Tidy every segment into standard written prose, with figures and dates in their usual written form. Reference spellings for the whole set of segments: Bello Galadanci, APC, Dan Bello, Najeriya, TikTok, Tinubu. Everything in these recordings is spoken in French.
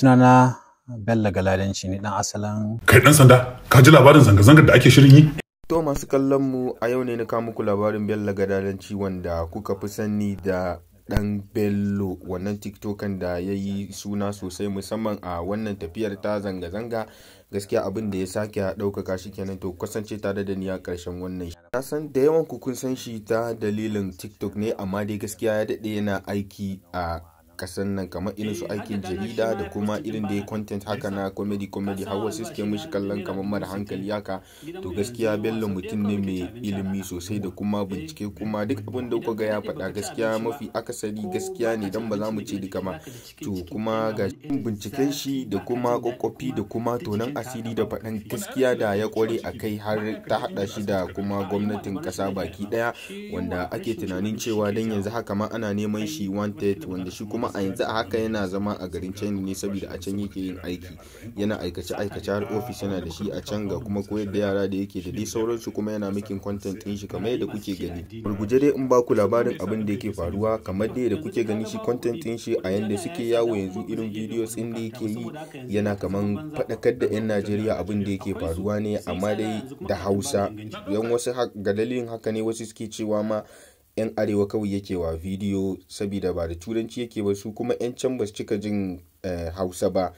Sunana Bello Galadanci ne dan asalin kai dan sanda ka ji labarin zanga zangar da ake shirin yi to masu kallon mu a yau ne na kawo muku labarin Bello Galadanci wanda kuka fi sani da Dan Bello wannan TikTokan da yayi suna sosai musamman a wannan tafiyar ta zanga zanga gaskiya abin da ya sake daukaka shi kenan to kasance tare da ni a karshen wannan na san da yawan ku kun san shi ta dalilin TikTok ne amma dai gaskiya ya dade yana aiki a kasan nan kamar irin su aikin jarida da kuma irin da content haka na comedy har wasu suke mishi kallon kamar mara hankali haka to gaskiya Bello mutum ne mai ilimi sosai da kuma bincike kuma duk abin da kuka ga ya faɗa gaskiya mafi akasari gaskiya ne dan ba za mu ce duka ma to kuma ga binciken shi da kuma kokkofi da kuma tonan asiri da faɗan gaskiya da ya kore akai har ta hada shi da kuma gwamnatin kasa baki daya wanda ake tunanin cewa dan yanzu haka ma ana neman shi wanted wanda shi kuma a yanzu a haka yana zama a garin China ne saboda a can yake yin aiki yana aikace har office yana da shi a can ga kuma koyar da yara da yake da dai sauransu kuma yana making content din shi kamar yadda kuke gani burguje dai in ba ku labarin abin da yake faruwa kamar dai da kuke gani shi content din shi a yanda suke yawo yanzu irin videos din da yake yi yana kaman fadakar da yan Najeriya abin da yake faruwa ne amma dai da Hausa yan wasu ga dalilin haka ne wasu suke cewa ma yan arewa kawai yake wa video saboda ba da turanci yake ba su kuma yan can ba su cika jin Hausa ba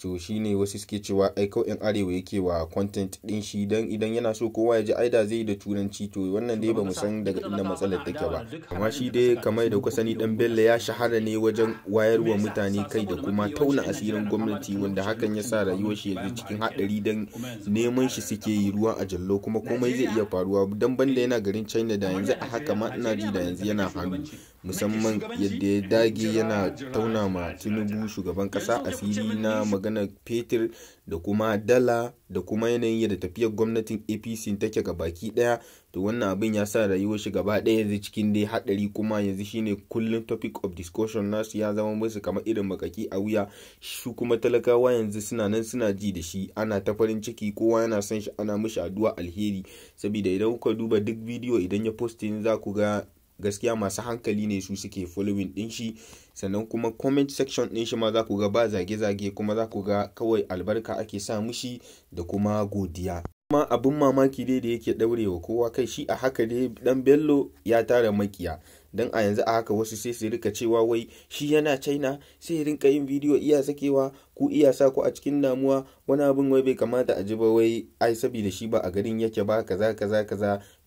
to shine wasu suke cewa ai kawai yan arewa yake wa content din shi dan idan yana so kowa ya ji aida zai da turanci to wannan dai ba mu san daga inda matsalar take ba amma shi dai kamar da kuka sani Dan Bello ya shahara ne wajen wayarwa mutane kai da kuma tauna asirin gwamnati wanda hakan ya sa rayuwar shi yanzu cikin hadari dan neman shi suke yi ruwa a jallo kuma komai zai iya faruwa dan banda yana garin China da yanzu a haka ma ina ji da yanzu yana hannu musamman yadda ya dage yana tauna ma Tinubu shugaban kasa asiri na magana Peter da kuma dala da kuma yanayin yadda tafiyar gwamnatin APC take ga baki daya to wannan abin ya sa rayuwar shi gaba daya yanzu cikin dai hadari kuma yanzu shine kullun topic of discussion nasu ya zama musu kamar irin makaki a wuya shi kuma talakawa yanzu suna nan suna ji da shi ana ta farin ciki kowa yana son shi ana mishi addu'a alheri saboda idan kuka duba duk video idan ya posting za ku ga gaskiya masu hankali ne su suke following din shi sannan kuma comment section din shi ma za ku ga ba zage-zage kuma za ku ga kawai albarka ake sa mushi da kuma godiya kuma abin mamaki dai da yake daurewa kowa kai shi a haka dai Dan Bello ya tara makiya dan a yanzu a haka wasu sai su rika cewa wai shi yana China sai ya rinka yin video iya sakewa ku iya sa ku a cikin damuwa wani abin wai bai kamata a ji ba wai ai saboda shi ba a garin yake ba kaza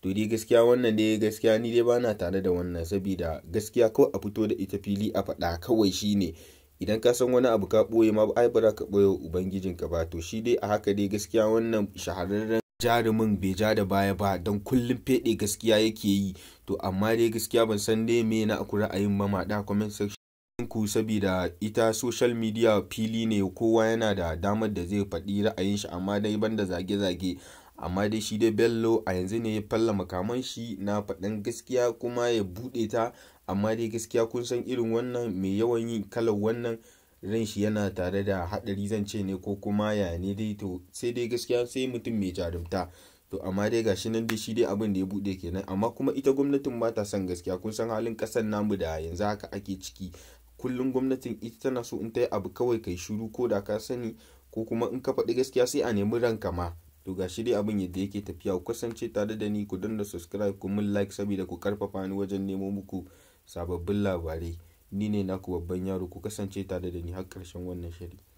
to dai gaskiya wannan dai gaskiya ni dai bana tare da wannan saboda gaskiya ko a fito da ita fili a faɗa kawai shine idan ka san wani abu ka boye ma ai bara ka boye ubangijinka ba to shi dai a haka dai gaskiya wannan shahararren jarumin bai ja da baya ba don kullum fede gaskiya yake yi to amma dai gaskiya ban san dai me na aku ra'ayin ba ma da comment section ku saboda ita social media fili ne kowa yana da damar da zai faɗi ra'ayin shi amma dai banda zage-zage amma dai shi dai Bello a yanzu ne ya falla makaman shi na faɗin gaskiya kuma ya buɗe ta amma dai gaskiya kun san irin wannan mai yawan yin kalar wannan ran shi yana tare da haɗari zan ce ne ko kuma ya ne dai to sai dai gaskiya sai mutum mai jarumta to amma dai gashi nan dai shi dai abin da ya buɗe kenan amma kuma ita gwamnatin ba ta son gaskiya kun san halin ƙasar namu da yanzu haka ake ciki kullum gwamnatin ita tana so in ta yi abu kawai kai shiru ko da ka sani ko kuma in ka faɗi gaskiya sai a nemi ranka ma to gashi dai abin yadda yake tafiya ku kasance tare da ni ku danna subscribe ku mun like saboda ku karfafa ni wajen nemo muku sababbin labarai ni ne naku babban yaro ku kasance tare da ni har karshen wannan shiri.